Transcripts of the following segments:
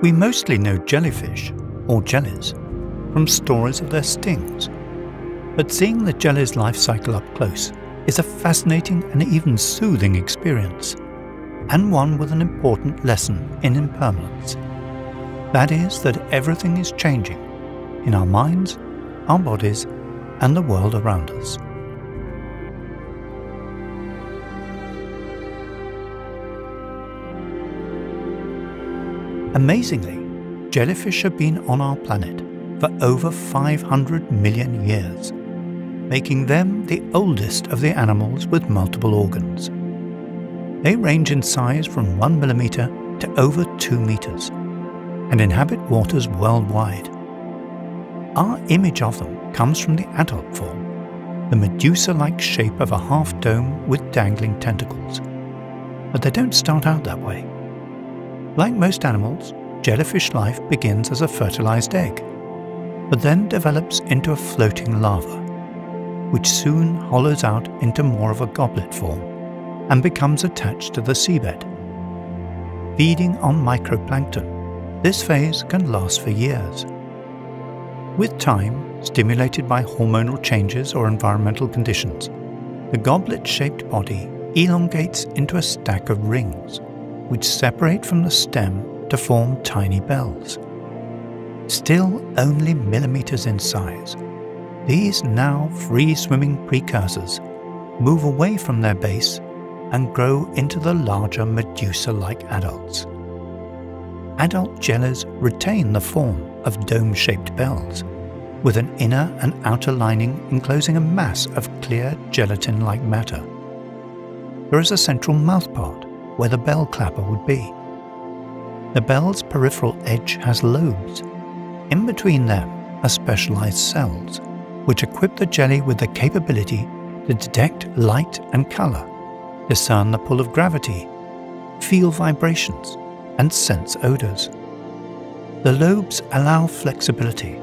We mostly know jellyfish, or jellies, from stories of their stings. But seeing the jelly's life cycle up close is a fascinating and even soothing experience, and one with an important lesson in impermanence. That is that everything is changing in our minds, our bodies, and the world around us. Amazingly, jellyfish have been on our planet for over 500 million years, making them the oldest of the animals with multiple organs. They range in size from 1 millimeter to over 2 meters and inhabit waters worldwide. Our image of them comes from the adult form, the Medusa-like shape of a half-dome with dangling tentacles. But they don't start out that way. Like most animals, jellyfish life begins as a fertilized egg, but then develops into a floating larva, which soon hollows out into more of a goblet form and becomes attached to the seabed. Feeding on microplankton, this phase can last for years. With time, stimulated by hormonal changes or environmental conditions, the goblet-shaped body elongates into a stack of rings, which separate from the stem to form tiny bells. Still only millimeters in size, these now free-swimming precursors move away from their base and grow into the larger Medusa-like adults. Adult jellies retain the form of dome-shaped bells, with an inner and outer lining enclosing a mass of clear gelatin-like matter. There is a central mouthpart where the bell clapper would be. The bell's peripheral edge has lobes. In between them are specialized cells, which equip the jelly with the capability to detect light and color, discern the pull of gravity, feel vibrations, and sense odors. The lobes allow flexibility,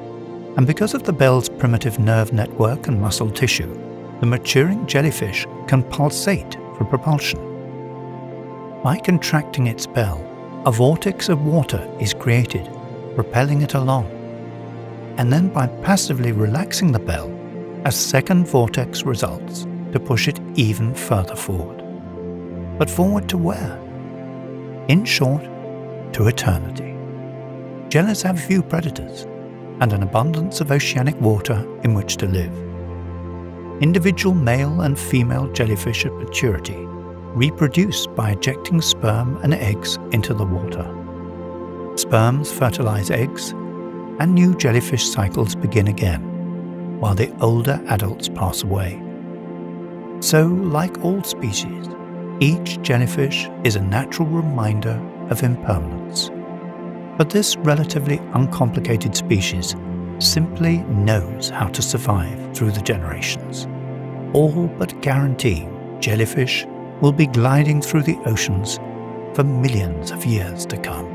and because of the bell's primitive nerve network and muscle tissue, the maturing jellyfish can pulsate for propulsion. By contracting its bell, a vortex of water is created, propelling it along. And then by passively relaxing the bell, a second vortex results to push it even further forward. But forward to where? In short, to eternity. Jellies have few predators and an abundance of oceanic water in which to live. Individual male and female jellyfish at maturity reproduce by ejecting sperm and eggs into the water. Sperms fertilize eggs, and new jellyfish cycles begin again, while the older adults pass away. So, like all species, each jellyfish is a natural reminder of impermanence. But this relatively uncomplicated species simply knows how to survive through the generations, all but guaranteeing jellyfish will be gliding through the oceans for millions of years to come.